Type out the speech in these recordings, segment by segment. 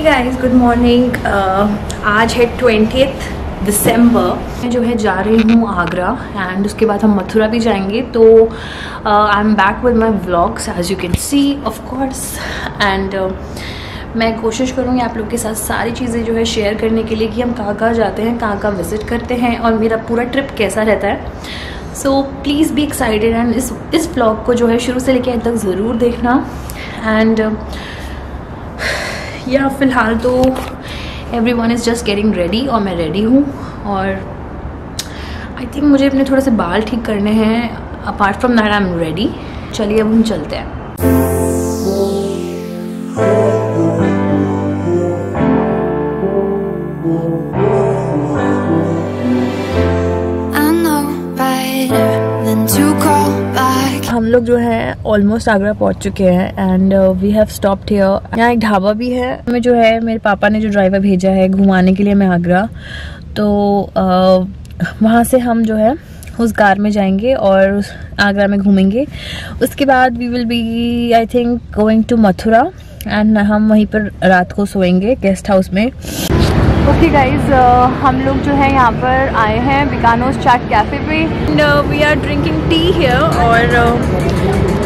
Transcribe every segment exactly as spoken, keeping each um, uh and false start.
Hey guys, good morning. uh, आज है twentieth December. मैं जो है जा रही हूँ आगरा एंड उसके बाद हम मथुरा भी जाएंगे. तो I am back with my vlogs as you can see of course. And मैं कोशिश करूँगी आप लोग के साथ सारी चीज़ें जो है शेयर करने के लिए कि हम कहाँ कहाँ जाते हैं, कहाँ कहाँ विज़िट करते हैं और मेरा पूरा ट्रिप कैसा रहता है. So please be excited and इस इस व्लॉग को जो है शुरू से लेकर अंत तक ज़रूर देखना. एंड या फ़िलहाल तो everyone is just getting ready और मैं रेडी हूँ. और आई थिंक मुझे अपने थोड़े से बाल ठीक करने हैं. Apart from that I am ready. चलिए अब हम चलते हैं. हम लोग जो है ऑलमोस्ट आगरा पहुंच चुके हैं and we have stopped here. यहाँ एक ढाबा भी है. हमें जो है मेरे पापा ने जो ड्राइवर भेजा है घुमाने के लिए मैं आगरा, तो uh, वहाँ से हम जो है उस कार में जाएंगे और आगरा में घूमेंगे. उसके बाद we will be I think going to Mathura and हम वहीं पर रात को सोएंगे गेस्ट हाउस में. ओके okay गाइज, uh, हम लोग जो है यहाँ पर आए हैं बिकानोज चाट कैफ़े पे and we are drinking tea here. और uh,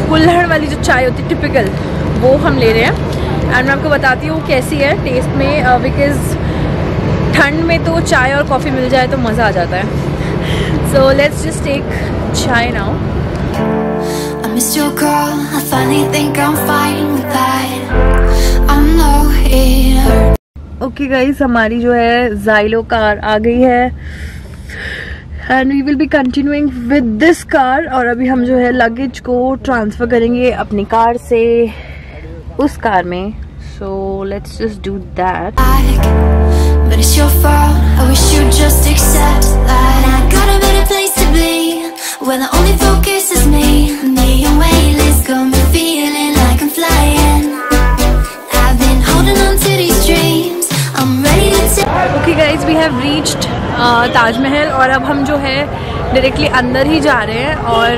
कुल्हड़ वाली जो चाय होती है टिपिकल, वो हम ले रहे हैं एंड मैं आपको बताती हूँ कैसी है टेस्ट में. बिकॉज uh, ठंड में तो चाय और कॉफ़ी मिल जाए तो मज़ा आ जाता है. So let's just take chai now. Okay guys, हमारी जो है ज़ाइलो कार आ गई है and we will be continuing with this car. और अभी हम जो है लगेज को ट्रांसफ़र करेंगे अपनी कार से उस कार में. So let's just do that. Okay guys, we have reached Taj Mahal और अब हम जो है डायरेक्टली अंदर ही जा रहे हैं. और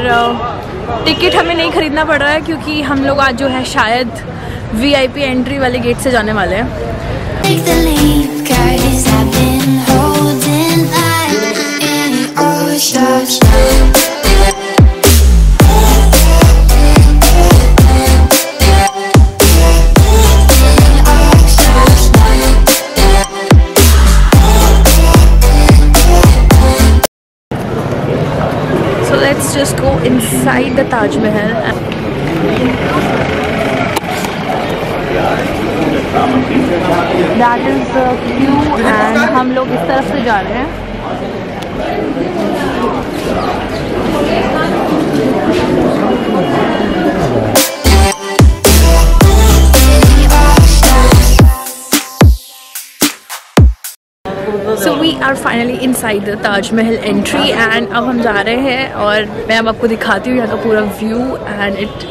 टिकट uh, हमें नहीं ख़रीदना पड़ रहा है क्योंकि हम लोग आज जो है शायद वीआईपी एंट्री वाले गेट से जाने वाले हैं. Just go inside the Taj Mahal. That is the view, and हम लोग इस तरफ से जा रहे हैं. We are finally inside the Taj Mahal entry and अब हम जा रहे हैं. और मैं अब आपको दिखाती हूँ यहाँ का पूरा view and it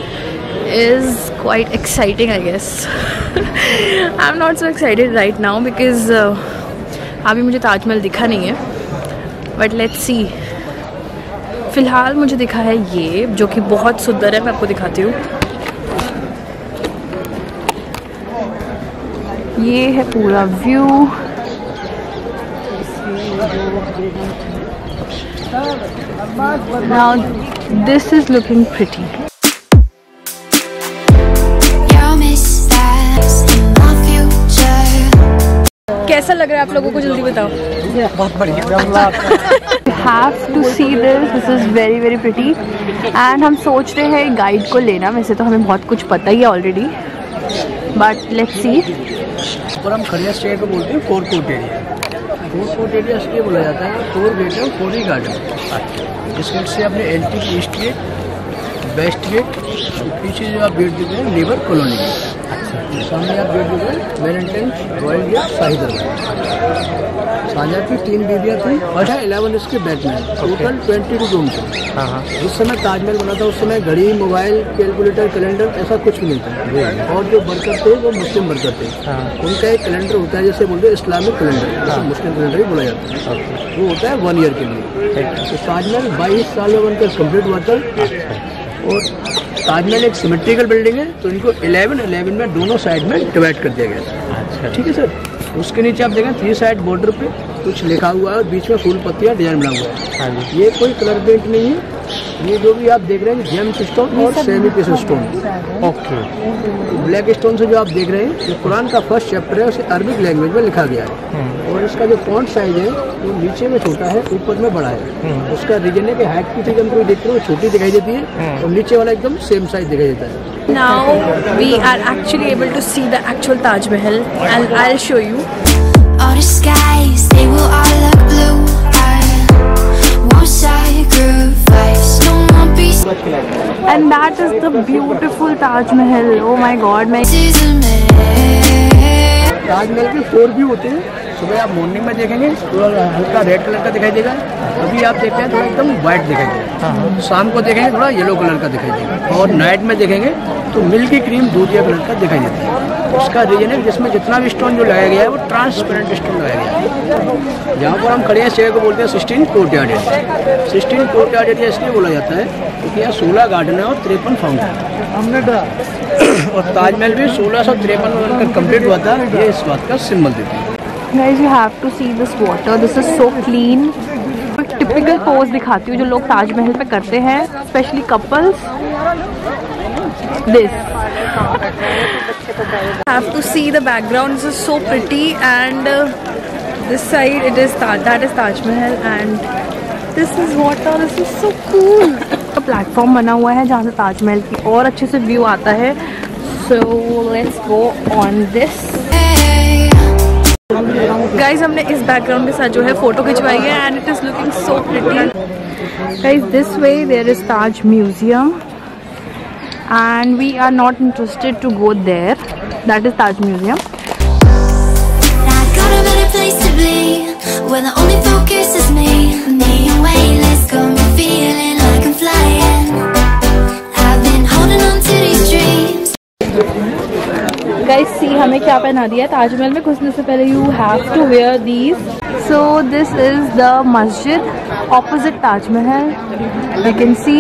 is quite exciting I guess. I'm not so excited right now because uh, अभी मुझे ताज महल दिखा नहीं है but let's see. फ़िलहाल मुझे दिखा है ये जो कि बहुत सुंदर है. मैं आपको दिखाती हूँ, ये है पूरा view. Now this is looking pretty. कैसा लग रहा है आप लोगों को, जल्दी बताओ. बहुत बढ़िया. Have to see this. This is very very pretty. And हम सोच रहे हैं गाइड को लेना. वैसे तो हमें बहुत कुछ पता ही है already. But let's see. और हम खड़िया स्टेट को बोलते हैं कोरकोट एरिया. कोरकोट एरिया इसलिए बोला जाता है कोर गेट और कोरी गार्डन. इस गेट से आपने entry east gate, west gate, पीछे जो आप गेट देख रहे हैं लेबर कॉलोनी के सामने आप गेट देख रहे हैं मेन एंट्रेंस रॉयल गेट शाही दरबार. साझा की तीन बीबियाँ थी और है इलेवन इसके बैटमैन. टोटल ट्वेंटी टू रूम थे. जिस समय ताजमहल बना था उस समय घड़ी, मोबाइल, कैलकुलेटर, कैलेंडर ऐसा कुछ भी नहीं था. और जो वर्कर थे वो मुस्लिम वर्कर थे. उनका एक कैलेंडर होता है जैसे बोलते हैं इस्लामिक कैलेंडर, जैसे मुस्लिम कैलेंडर ही बोला जाता है. वो होता है वन ईयर के लिए. तो ताजमहल बाईस साल में बनकर कम्प्लीट हुआ था. और ताजमहल एक सिमेट्रिकल बिल्डिंग है तो इनको इलेवन इलेवन में दोनों साइड में डिवाइड कर दिया गया था. ठीक है सर। उसके नीचे आप देखें थ्री साइड बॉर्डर पे कुछ लिखा हुआ है और बीच में फूल पत्तियाँ डिजाइन बना हुआ है। ये कोई कलर पेंट नहीं है, ये जो भी आप देख रहे हैं जेम स्टोन और semi piece stone. Okay, black stone से जो आप देख रहे हैं जो कुरान का फर्स्ट चैप्टर है उसे अरबिक लैंग्वेज में लिखा गया है। और इसका जो फॉन्ट साइज है वो नीचे में छोटा है, ऊपर में बड़ा है। उसका रीजन है कि हाइट की चीज हम कोई देखते हैं वो छोटी दिखाई देती है और नीचे वाला एकदम सेम साइज दिखाई देता है। Now we are actually able to see the actual Taj Mahal and I will show you. All the skies they will all look blue. One sacrifice no one piece. And that is the beautiful Taj Mahal. Oh my God, my Taj Mahal के four view होते हैं। सुबह आप morning में देखेंगे थोड़ा हल्का red colour का दिखाई देगा, अभी आप देखते हैं थोड़ा एकदम व्हाइट दिखाई देगा, शाम को देखेंगे थोड़ा येलो कलर का दिखाई देगा और नाइट में देखेंगे तो मिल्की क्रीम दूधिया कलर का दिखाई देता है। उसका रीजन है जिसमें जितना भी स्टोन जो लगाया गया है वो ट्रांसपेरेंट स्टोन लगाया गया है। जहाँ पर हम खड़े हैं शेयर को बोलते हैं sixteen courtyard area. Sixteen courtyard area इसलिए बोला जाता है क्योंकि यहाँ सोलह गार्डन है और तिरपन फाउंटेन है और ताजमहल भी सोलह सौ तिरपन में कम्प्लीट हुआ था। ये इस बात का सिंबल देता है। Guys, you have to see this water. This is so clean. एक टिपिकल पोज दिखाती हूँ जो लोग ताजमहल पे करते हैं, specially couples. This. Have to see the background. This is so pretty and uh, this side it is Taj. That is Taj Mahal and this is water. This is so cool. A platform बना हुआ है जहाँ से ताजमहल की और अच्छे से view आता है. So let's go on this. Guys हमने इस बैकग्राउंड के साथ जो है फोटो खिंचवाई है and it is looking so pretty. Guys this way there is Taj museum and we are not interested to go there. That is Taj museum. Guys, see हमें क्या पहना दिया है ताजमहल में घुसने से पहले। You have to wear these. So this is the masjid opposite Taj Mahal. You can see,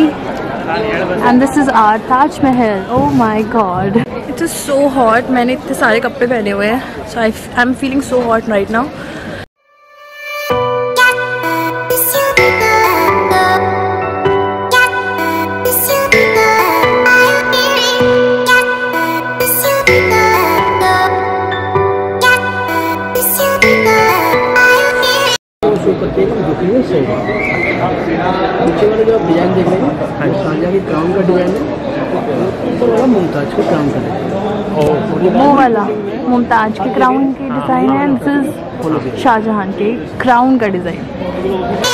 and this is our Taj Mahal. Oh my God. It is so hot. मैंने इतने सारे कपड़े पहने हुए हैं. So I I'm feeling so hot right now. नीचे वाला जो आप डिजाइन देख रहे हैं शाहजहाँ की क्राउन का डिजाइन है, ऊपर वाला मुमताज के क्राउन का डिजाइन, वो वाला मुमताज के क्राउन की डिजाइन है, दिस इज शाहजहाँ के क्राउन का design.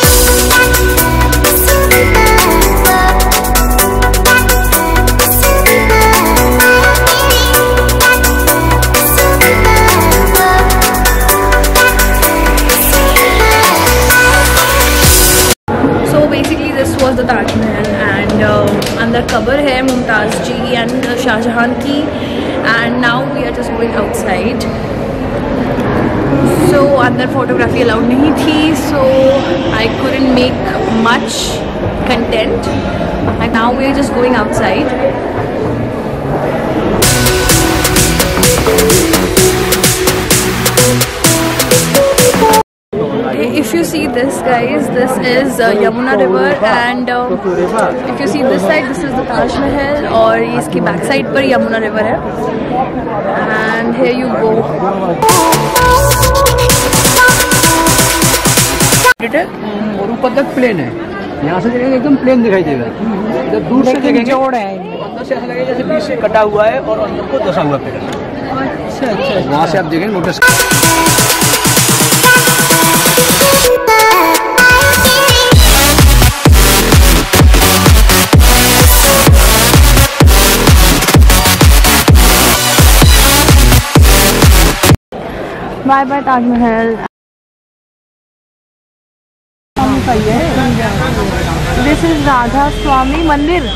The Taj Mahal and uh, under cover hai Mumtaz ji and uh, Shah Jahan ki, and now we are just going outside. So under photography allowed nahi thi, so I couldn't make much content, and now we are just going outside. If you see this, guys, this is uh, Yamuna river, and uh, if you see this side, this is the Taj Mahal, और इसकी back side पर Yamuna river है, and here you go. और ऊपर तक plane है, यहाँ से देखेंगे एकदम प्लेन दिखाई देगा, जब दूर से देखेंगे और अंदर से ऐसा लगेगा जैसे बीच से कटा हुआ है और अंदर को दसा हुआ पेड़। अच्छा अच्छा, वहाँ से आप देखेंगे motorcycle. Bye bye Taj Mahal. This is Radha स्वामी मंदिर।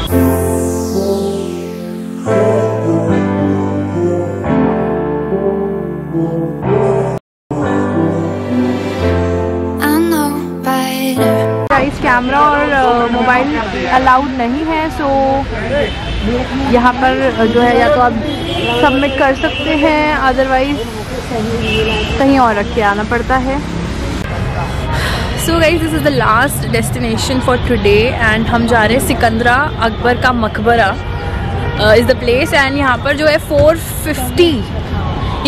कैमरा और मोबाइल अलाउड नहीं है, सो यहाँ पर जो है या तो आप सबमिट कर सकते हैं, अदरवाइज कहीं और रख के आना पड़ता है। So guys, this is the last destination for today and हम जा रहे हैं सिकंदरा। अकबर का मकबरा इज़ द प्लेस एंड यहाँ पर जो है four fifty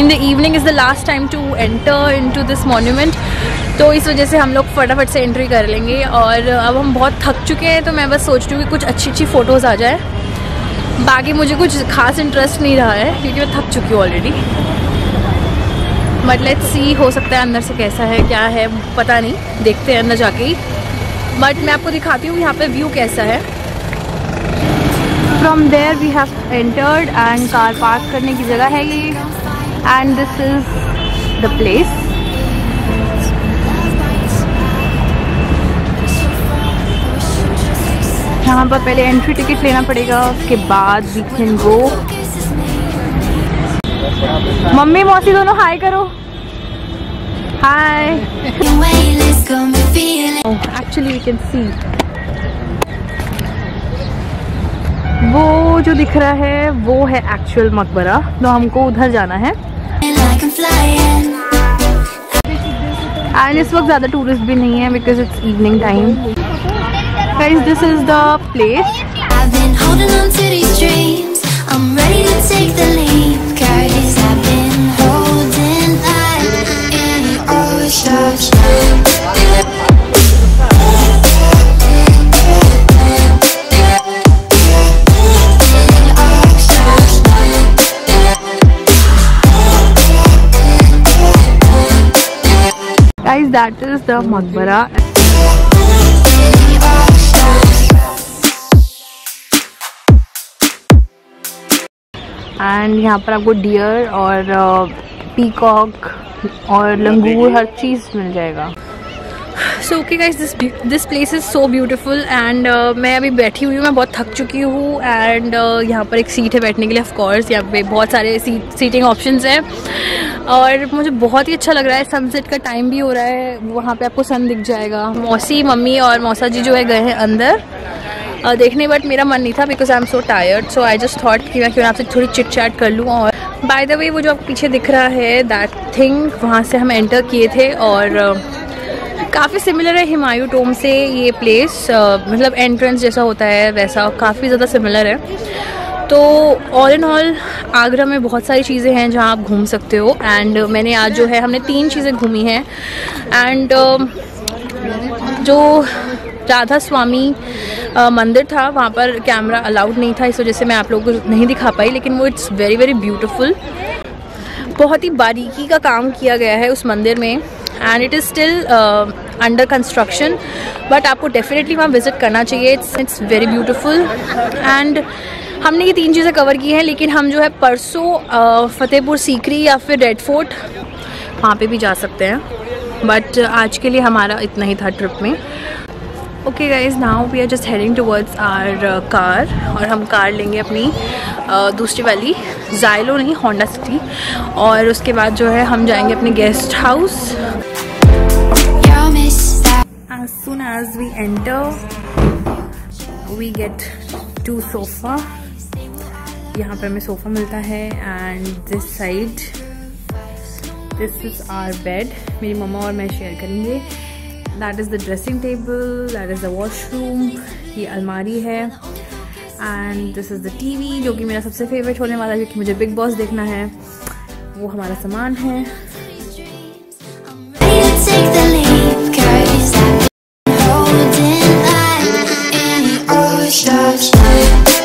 in the evening is the last time to enter in to this monument, तो इस वजह से हम लोग फटाफट से एंट्री कर लेंगे। और अब हम बहुत थक चुके हैं, तो मैं बस सोच रही हूँ कि कुछ अच्छी अच्छी फ़ोटोज़ आ जाए। बाकी मुझे कुछ खास इंटरेस्ट नहीं रहा है क्योंकि मैं थक चुकी हूँ ऑलरेडी। बट लेट्स सी, हो सकता है अंदर से कैसा है क्या है पता नहीं, देखते हैं अंदर जाके ही। बट मैं आपको दिखाती हूँ यहाँ पर व्यू कैसा है। From there we have entered and car park करने की जगह है ये and this is the place. यहाँ पर पहले एंट्री टिकट लेना पड़ेगा, उसके बाद वी कैन गो। मम्मी मौसी दोनों हाय करो, hi. Actually we can see वो जो दिख रहा है वो है एक्चुअल मकबरा, तो हमको उधर जाना है। एंड इस वक्त ज़्यादा टूरिस्ट भी नहीं है because it's evening time. Guys, this is the place. That is the मकबरा। एंड यहाँ पर आपको डियर और पीकॉक और लंगूर हर चीज़ मिल जाएगा। So okay guys, this this place is so beautiful and मैं अभी बैठी हुई हूँ, मैं बहुत थक चुकी हूँ। एंड uh, यहाँ पर एक सीट है बैठने के लिए, ऑफकोर्स यहाँ पे बहुत सारे सीट सीटिंग ऑप्शंस हैं और मुझे बहुत ही अच्छा लग रहा है। सनसेट का टाइम भी हो रहा है, वहाँ पे आपको सन दिख जाएगा। मौसी मम्मी और मौसा जी जो है गए हैं अंदर uh, देखने, बट मेरा मन नहीं था because I am so tired, so I just thought कि मैं क्यों आपसे थोड़ी चिट चैट कर लूँ। और बाय द वे, वो जो आप पीछे दिख रहा है दैट थिंग, वहाँ से हम एंटर किए थे और uh, काफ़ी सिमिलर है हुमायूं टॉम्ब से ये प्लेस। uh, मतलब एंट्रेंस जैसा होता है वैसा काफ़ी ज़्यादा सिमिलर है। तो ऑल इन ऑल आगरा में बहुत सारी चीज़ें हैं जहां आप घूम सकते हो। एंड uh, मैंने आज जो है हमने तीन चीज़ें घूमी हैं। एंड uh, जो राधा स्वामी uh, मंदिर था वहां पर कैमरा अलाउड नहीं था, इस वजह से मैं आप लोगों को नहीं दिखा पाई, लेकिन वो इट्स वेरी वेरी ब्यूटिफुल। बहुत ही बारीकी का काम किया गया है उस मंदिर में and it is still under construction, but आपको डेफिनेटली वहाँ विज़िट करना चाहिए। It's it's very beautiful. And हमने ये तीन चीज़ें कवर की हैं, लेकिन हम जो है परसों uh, फतेहपुर सीकरी या फिर रेड फोर्ट वहाँ पे भी जा सकते हैं, बट आज के लिए हमारा इतना ही था ट्रिप में। Okay guys, now we are just heading towards our car और हम कार लेंगे अपनी uh, दूसरी वाली, जायलो नहीं, होंडा सिटी। और उसके बाद जो है हम जाएंगे अपने guest house. As soon as we enter, we get two sofa. यहाँ पर हमें सोफ़ा मिलता है and this side, this is our bed. मेरी मम्मा और मैं शेयर करेंगे। That is the dressing table, that is the washroom, ये अलमारी है and this is the T V, जो कि मेरा सबसे फेवरेट होने वाला है क्योंकि मुझे बिग बॉस देखना है। वो हमारा सामान है। Stop, stop.